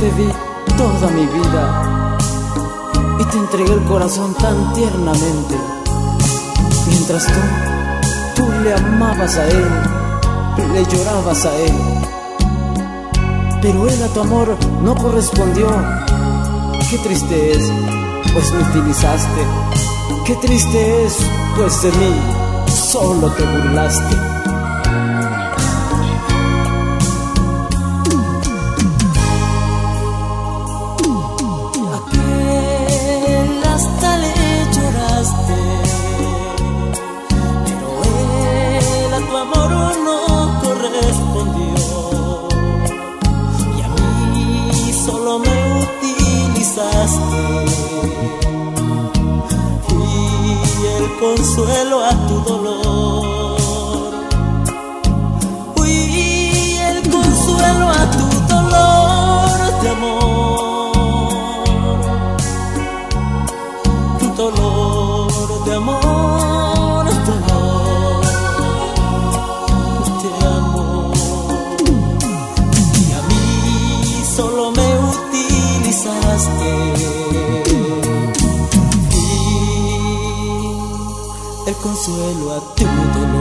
te di toda mi vida y te entregué el corazón tan tiernamente, mientras tú le amabas a él, le llorabas a él, pero él a tu amor no correspondió. Qué triste es, pues me utilizaste. Qué triste es, pues de mí solo te burlaste. Aquel hasta le lloraste, pero él a tu amor no correspondió, y a mí solo me utilizaste. Consuelo a tu dolor, fui el consuelo a tu dolor de amor, tu dolor de amor, tu amor, te amo, y a mí solo me utilizaste. El consuelo a tu dolor.